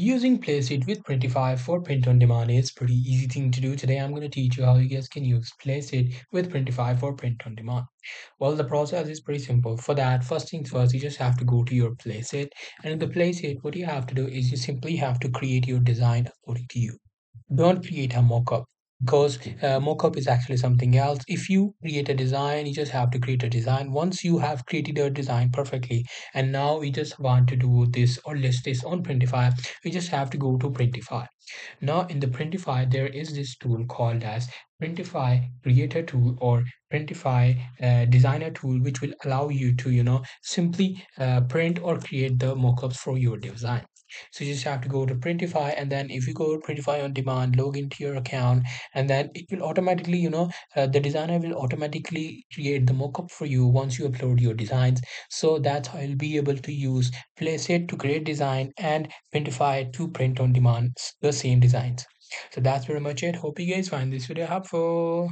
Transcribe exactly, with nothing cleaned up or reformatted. Using Placeit with Printify for print on demand is pretty easy thing to do. Today I'm going to teach you how you guys can use Placeit with Printify for print on demand. Well, the process is pretty simple. For that, first things first, you just have to go to your Placeit, and in the Placeit what you have to do is you simply have to create your design according to you. Don't create a mock-up, because uh, mockup is actually something else. If you create a design, you just have to create a design. Once you have created a design perfectly, and now we just want to do this or list this on Printify, we just have to go to Printify. Now in the Printify, there is this tool called as Printify Creator Tool or Printify uh, Designer Tool, which will allow you to, you know, simply uh, print or create the mockups for your design. So you just have to go to Printify, and then if you go to Printify on demand, log into your account, and then it will automatically, you know, uh, the designer will automatically create the mockup for you once you upload your designs. So that's how you'll be able to use Placeit to create design and Printify to print on demand the same designs. So that's pretty much it. Hope you guys find this video helpful.